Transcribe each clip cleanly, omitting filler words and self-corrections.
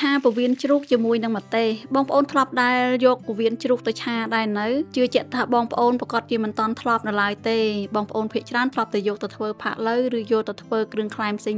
ឆាពវៀនជ្រូកជាមួយនឹងម្ទេសបងប្អូនធ្លាប់ដែលយកពវៀនជ្រូកទៅឆាដែរនៅជឿជាក់ថាបងប្អូនប្រកាសជាមិនតាន់ធ្លាប់នៅឡើយទេបងប្អូនភាគច្រើនធ្លាប់តែយកទៅធ្វើផាក់ឡូវឬយកទៅធ្វើគ្រឿងក្លែមផ្សេង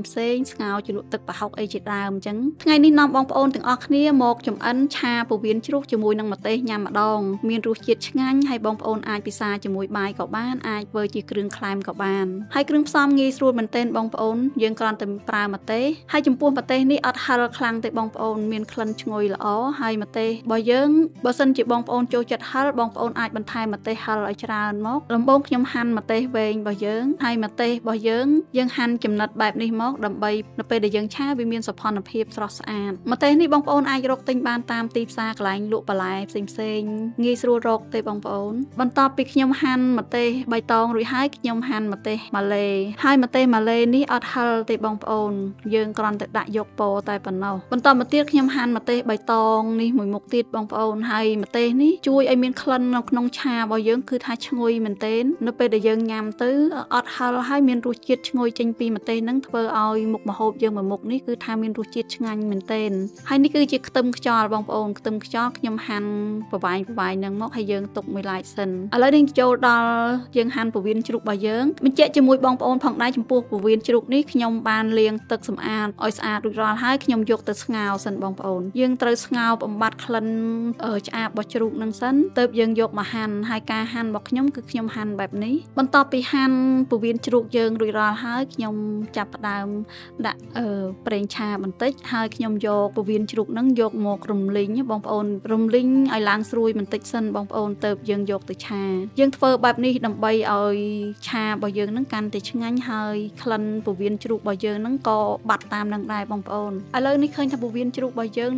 ស្ងោរជ្រលក់ទឹកប្រហុកអីជាដើមអញ្ចឹងថ្ងៃនេះនាំបងប្អូនទាំងអស់គ្នាមកចំអិនឆាពវៀនជ្រូកជាមួយនឹងម្ទេសញ៉ាំម្ដងមានរសជាតិឆ្ងាញ់ហើយបងប្អូនអាចពិសាជាមួយបាយក៏បានអាចធ្វើជាគ្រឿងក្លែមក៏បានហើយគ្រឿងផ្សំងាយស្រួលមែនទែនបងប្អូនយើងគ្រាន់តែប្រើម្ទេសហើយចំពោះម្ទេសនេះអត់ហិលខ្លាំងទេបងប្អូនមានក្លិនឈ្ងុយល្អហើយម្ទេសរបស់យើងបើសិនជាបងប្អូនចូលចិត្តហិលបងប្អូនអាចបន្ថែមម្ទេសហិលឲ្យច្រើនមកដំបូងខ្ញុំហាន់ម្ទេសវែងរបស់យើងហើយម្ទេសរបស់យើងហាន់ចំណិតបែបនេះមកដើម្បីនៅពេលដែលយើងឆាវាមានសោភ័ណភាពស្រស់ស្អាតម្ទេសនេះបងប្អូនអាចរកទិញបានតាមទីផ្សារកន្លែងលក់បន្លែផ្សេងងាយស្រួលរកទេបងប្អូនបន្ទាប់ពីខ្ញុំហាន់ម្ទេសបៃតងរួចហើយខ្ញុំហាន់ម្ទេសម៉ាឡេហើយម្ទេសម៉ាឡេនេះអត់ហិលទេបងប្អូនយើងគ្រាន់តែដាក់យកពណ៌តែប៉ុណ្ណោះបន្តមកទៀតខ្ញុំហាន់ម្ទេសបៃតងនេះមួយមុខទៀតបងប្អូនហើយម្ទេសនេះជួយឲ្យមានក្លិននៅក្នុងឆារបស់យើងគឺថាឈ្ងុយមែនទែននៅពេលដែលយើងញ៉ាំទៅអត់ហិលហើយមានរសជាតិឈ្ងុយចេញពីម្ទេសនឹងធ្វើឲ្យមុខម្ហូបយើងមួយមុខនេះគឺថាមានរសជាតិឆ្ងាញ់មែនទែនហើយនេះគឺជាខ្ទឹមខ្យល់បងប្អូនខ្ទឹមខ្យល់ខ្ញុំហាន់ប្រវាយនឹងមកហើយយើងទុកមួយឡែកសិនឥឡូវនេះចូលដល់យើងហាន់ពវៀនជ្រូករបស់យើងបញ្ជាក់ជាមួយបងប្អូនផងដែរចំពោះពវៀនជ្រូកនេះខ្ញុំបានលាងទឹកសម្អាតឲ្យស្អាតរួចរាល់ហើយខ្ញុំយកទៅស្ងោរសិនបងប្អូនយើងត្រូវស្ងោរបំបត្តិក្លិនឆ្អាបរបស់ជ្រូកនឹងសិនទើបយើងយកមកហាន់ហើយការហាន់របស់ខ្ញុំគឺខ្ញុំហាន់បែបនេះបន្ទាប់ពីហាន់ពវៀនជ្រូកយើងរួចរាល់ហើយខ្ញុំចាប់ផ្ដើមដាក់ប្រេងឆាបន្តិចហើយខ្ញុំយកពវៀនជ្រូកនឹងយកមករំលីងបងប្អូនរំលីងឲ្យឡើងស្រួយបន្តិចសិនបងប្អូនទៅយើងយកទៅឆាយើងធ្វើបែបនេះដើម្បីឲ្យឆារបស់យើងនឹងកាន់តែឆ្ងាញ់ហើយក្លិនពវៀនជ្រូករបស់យើងនឹងក៏បាត់តាមនឹងដែរបងប្អូនឥឡូវនេះឃើញថាពវៀនជ្រូករបស់យើង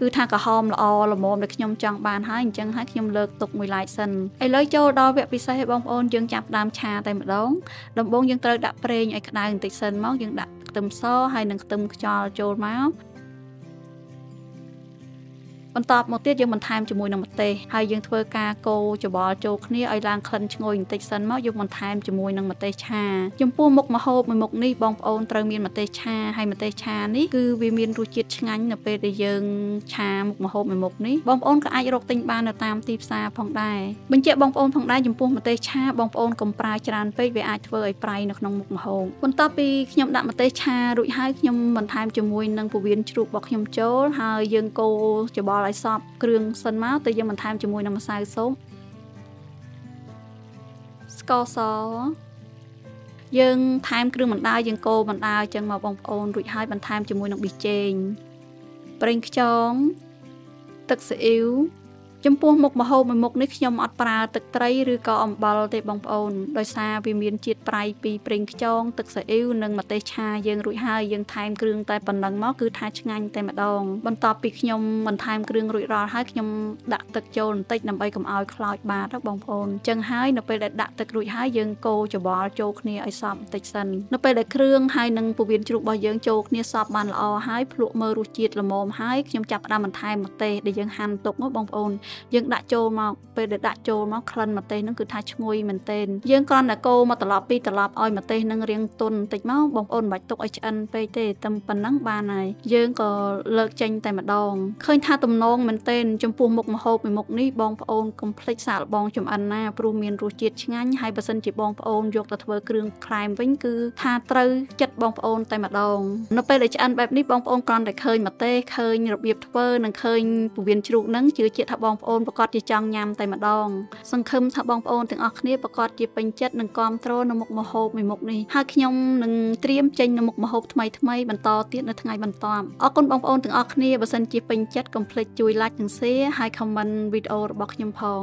គឺថាក្រហមល្អល្មមដែលខ្ញុំចង់បានហើយអញ្ចឹងហើយខ្ញុំលើកទុកមួយឡែកសិនឥឡូវចូលដល់វគ្គពិសេសបងប្អូនយើងចាប់ដើមឆាតែម្ដងដំបូងយើងត្រូវដាក់ប្រេងឲ្យក្តៅបន្តិចសិនមកយើងដាក់ខ្ទឹមសហើយនិងខ្ទឹមខ្យល់ចូលមកបន្ទាប់មកទៀតយើងបន្ថែមជាមួយនឹងម្ទេសហើយយើងធ្វើការកូរច្របល់ចូលគ្នាឲ្យឡើងក្លិនឈ្ងុយបន្តិចសិនមកយើងបន្ថែមជាមួយនឹងម្ទេសឆាចំពោះមុខម្ហូបមួយមុខនេះបងប្អូនត្រូវមានម្ទេសឆាហើយម្ទេសឆានេះគឺវាមានរសជាតិឆ្ងាញ់នៅពេលដែលយើងឆាមុខម្ហូបមួយមុខនេះបងប្អូនក៏អាចរកទិញបាននៅតាមទីផ្សារផងដែរបញ្ជាក់បងប្អូនផងដែរចំពោះម្ទេសឆាបងប្អូនកុំប្រើច្រើនពេកវាអាចធ្វើឲ្យប្រៃនៅក្នុងមុខម្ហូបបន្ទាប់ពីខ្ញុំដាក់ម្ទេសឆារួចហើយខ្ញុំបន្ថែមជាមួយនឹងពវៀនជ្រូករបស់ខ្ញុំចូលហើយយើងកូរច្របល់ឲ្យសព្វគ្រឿងសិនមកទៅយើងបន្ថែមជាមួយនឹងម្សៅស៊ុបស្ករសយើងថែមគ្រឿងបណ្ដើរយើងកូរបណ្ដើរចឹងមកបងប្អូនរួចហើយបន្ថែមជាមួយនឹងប៊ីចេងប្រេងខ្យងទឹកស៊ីអ៊ីវចំពោះមុខម្ហូបមួយមុខនេះខ្ញុំអត់ប្រើទឹកត្រីឬក៏អំបិលទេបងប្អូនដោយសារវាមានជាតិប្រៃពីប្រេងខ្យងទឹកស៊ីអ៊ីវនិងម្ទេសឆាយើងរួចហើយយើងថែមគ្រឿងតែប៉ុណ្ណឹងមកគឺថាឆ្ងាញ់តែម្ដងបន្ទាប់ពីខ្ញុំបន្ថែមគ្រឿងរួចរាល់ហើយខ្ញុំដាក់ទឹកចូលបន្តិចដើម្បីកុំឲ្យខ្លោចបាតបងប្អូនអញ្ចឹងហើយនៅពេលដែលដាក់ទឹករួចហើយយើងកូរច្របល់ចូលគ្នាឲ្យសព្វបន្តិចសិននៅពេលដែលគ្រឿងហើយនិងពវៀនជ្រូករបស់យើងចូលគ្នាសព្វបានល្អហើយភ្លក់មើលរសជាតិល្មមហើយខ្ញុំចាប់ផ្ដើមបន្ថែមម្ទេសដែលយើងហាន់ទុកមកបងប្អូនយើងដាក់ចូលមកពេលដែលដាក់ចូលមកក្លិនម្ទេសនឹងគឺថាឈ្ងុយមែនទែនយើងគ្រាន់តែកូរមកត្រឡប់ពីត្រឡប់ឲ្យម្ទេសនឹងរាងទន់បន្តិចមកបងប្អូនមិនបាច់ទុកឲ្យឆ្អិនពេកទេតែប៉ុណ្ណឹងបានហើយយើងក៏លើកចេញតែម្ដងឃើញថាទំនងមែនទែនចំពោះមុខម្ហូបមួយមុខនេះបងប្អូនកុំភ្លេចសាកល្បងចំអិនណាព្រោះមានរសជាតិឆ្ងាញ់ហើយបើសិនជាបងប្អូនយកទៅធ្វើគ្រឿងក្លែមវិញគឺថាត្រូវចិត្តបងប្អូនតែម្ដងនៅពេលដែលឆ្អិនបែបនេះបងប្អូនគ្រាន់តែឃើញម្ទេសឃើញរបៀបធ្វើនិងឃើញពវៀនជ្រូកនឹងជឿជាក់ថាបងប្អូនប្រកាសជាចង់ញ៉ាំតែម្ដងសង្ឃឹមថាបងប្អូនទាំងអស់គ្នាប្រកាសជាពេញចិត្តនិងគាំទ្រនៅមុខម្ហូបមួយមុខនេះហើយខ្ញុំនឹងត្រៀមចេញនៅមុខម្ហូបថ្មីបន្តទៀតនៅថ្ងៃបន្ទាប់អរគុណបងប្អូនទាំងអស់គ្នាបើសិនជាពេញចិត្តកុំភ្លេចជួយ Like និង Share ហើយ Comment វីដេអូរបស់ខ្ញុំផង